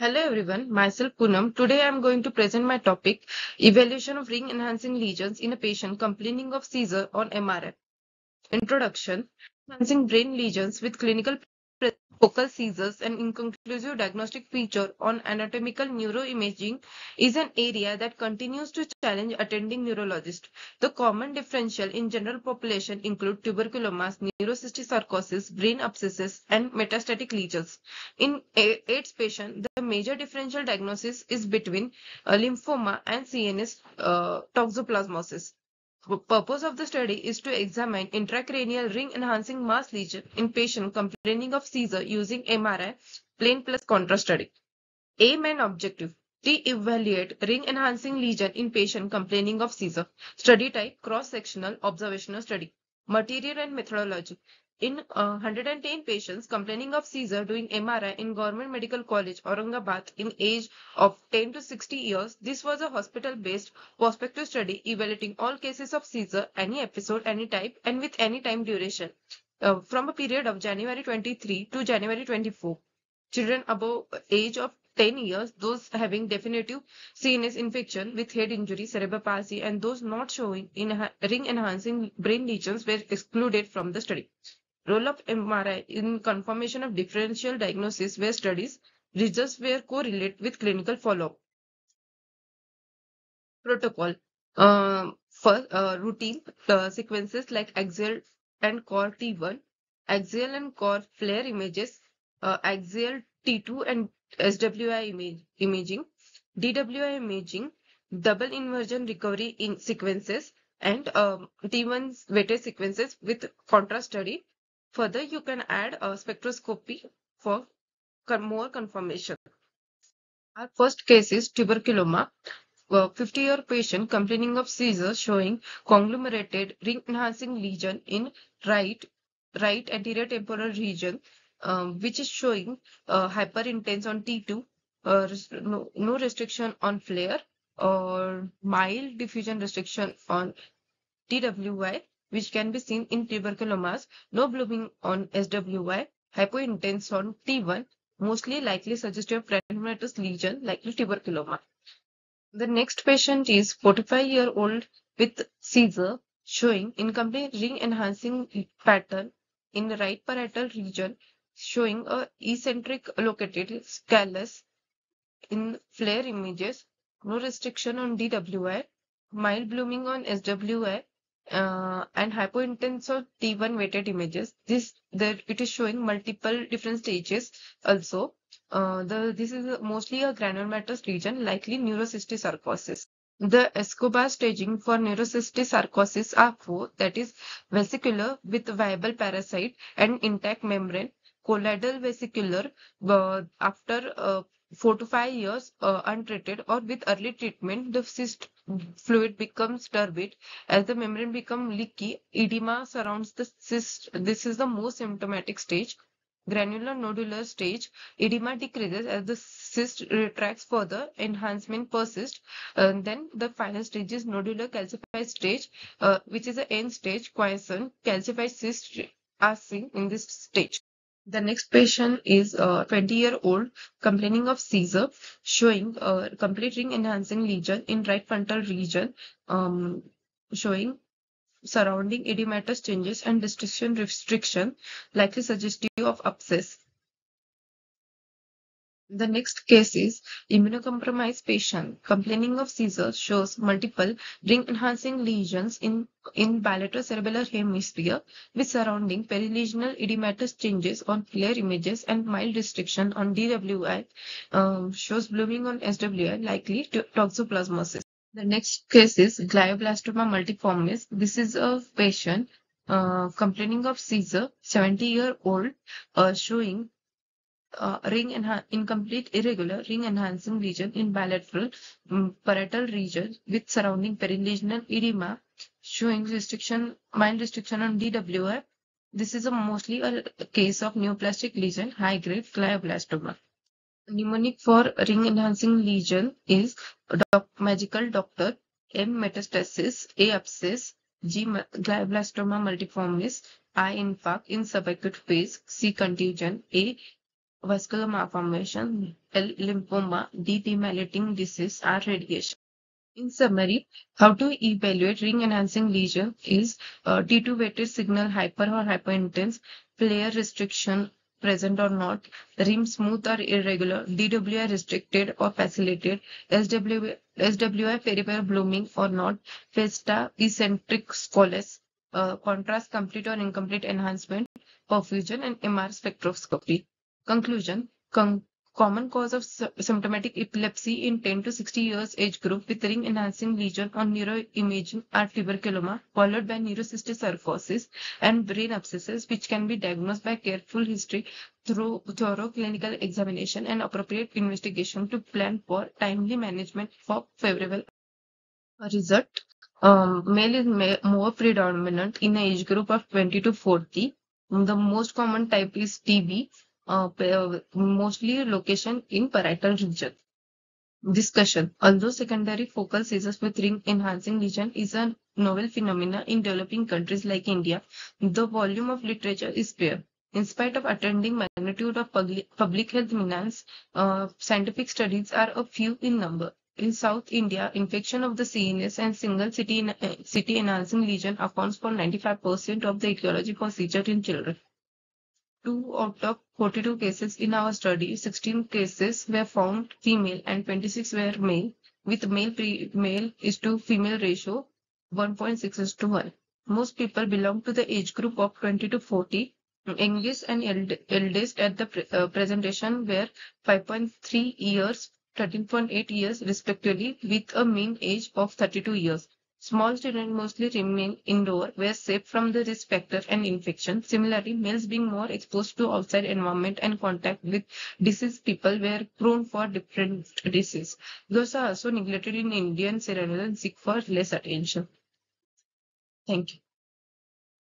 Hello everyone, myself Poonam. Today I am going to present my topic, Evaluation of Ring Enhancing Lesions in a Patient Complaining of Seizure on MRI. Introduction, enhancing brain lesions with clinical focal seizures and inconclusive diagnostic feature on anatomical neuroimaging is an area that continues to challenge attending neurologists. The common differential in general population include tuberculomas, neurocysticercosis, brain abscesses, and metastatic lesions. In AIDS patients, the major differential diagnosis is between lymphoma and CNS toxoplasmosis. The purpose of the study is to examine intracranial ring-enhancing mass lesion in patients complaining of seizure using MRI, plane plus contrast study. Aim and objective, to evaluate ring-enhancing lesion in patients complaining of seizure. Study type, cross-sectional observational study. Material and methodology. In 110 patients complaining of seizure doing MRI in Government Medical College, Aurangabad, in age of 10 to 60 years, this was a hospital-based prospective study evaluating all cases of seizure, any episode, any type, and with any time duration, from a period of January 23 to January 24. Children above age of 10 years, those having definitive CNS infection with head injury, cerebral palsy, and those not showing ring-enhancing brain lesions were excluded from the study. Role of MRI in confirmation of differential diagnosis where studies results were correlated with clinical follow-up. Protocol for routine sequences like axial and core T1, axial and core flare images, axial T2 and SWI imaging, DWI imaging, double inversion recovery in sequences, and T1 weighted sequences with contrast study. Further, you can add a spectroscopy for more confirmation. Our first case is tuberculoma, a 50-year patient complaining of seizure showing conglomerated ring-enhancing lesion in right anterior temporal region, which is showing hyperintense on T2, no restriction on flare, or mild diffusion restriction on DWI, which can be seen in tuberculomas, no blooming on SWI, hypointense on T1, mostly likely suggestive parenchymatous lesion, likely tuberculoma. The next patient is 45-year-old with seizure showing incomplete ring-enhancing pattern in the right parietal region, showing a eccentric located scalus in flare images, no restriction on DWI, mild blooming on SWI, and hypointense or T1 weighted images. It is showing multiple different stages also. This is mostly a granulomatous region, likely neurocysticercosis. The Escobar staging for neurocysticercosis are 4, that is vesicular with viable parasite and intact membrane, colloidal vesicular after 4 to 5 years untreated, or with early treatment the cyst fluid becomes turbid. As the membrane becomes leaky, edema surrounds the cyst. This is the most symptomatic stage. Granular nodular stage, edema decreases as the cyst retracts further, enhancement persists. And then the final stage is nodular calcified stage, which is the end stage. Quiescent calcified cysts are seen in this stage. The next patient is a 20-year-old complaining of seizure showing a complete ring-enhancing lesion in right frontal region, showing surrounding edematous changes and distribution restriction, likely suggestive of abscess. The next case is immunocompromised patient complaining of seizure shows multiple ring-enhancing lesions in bilaterocerebellar hemisphere with surrounding perilesional edematous changes on flare images and mild restriction on DWI, shows blooming on SWI, likely toxoplasmosis. The next case is glioblastoma multiformis. This is a patient complaining of seizure, 70-year-old, showing incomplete irregular ring enhancing lesion in bilateral parietal region with surrounding perilesional edema, showing mild restriction on DWI. This is mostly a case of neoplastic lesion, high grade glioblastoma. Mnemonic for ring enhancing lesion is magical doctor, M metastasis, A abscess, G glioblastoma multiformis, I infarct in subacute phase, C contusion, A vascular malformation, lymphoma, demyelinating disease, or radiation. In summary, how to evaluate ring-enhancing lesion is T2-weighted signal, hyper or hyperintense, player restriction present or not, rim smooth or irregular, DWI restricted or facilitated, SWI peripheral blooming or not, festa, eccentric scoliosis, contrast complete or incomplete enhancement, perfusion, and MR spectroscopy. Conclusion. Common cause of symptomatic epilepsy in 10 to 60 years age group with ring enhancing lesion on neuroimaging are tuberculoma, followed by neurocysticercosis and brain abscesses, which can be diagnosed by careful history through thorough clinical examination and appropriate investigation to plan for timely management for favorable result. Male is more predominant in the age group of 20 to 40. The most common type is TB. Mostly location in parietal region. Discussion. Although secondary focal seizures with ring enhancing lesion is a novel phenomena in developing countries like India, the volume of literature is spare. In spite of attending magnitude of public health menace, scientific studies are a few in number. In South India, infection of the CNS and single city enhancing lesion accounts for 95% of the etiology for seizure in children. 2 out of 42 cases in our study, 16 cases were found female and 26 were male, with male is to female ratio 1.6:1. Most people belong to the age group of 20 to 40. English and eldest at the presentation were 5.3 years, 13.8 years respectively, with a mean age of 32 years. Small children mostly remain indoor, were safe from the risk factor and infection. Similarly, males being more exposed to outside environment and contact with diseased people were prone for different diseases. Those are also neglected in Indian surveillance and seek for less attention. Thank you.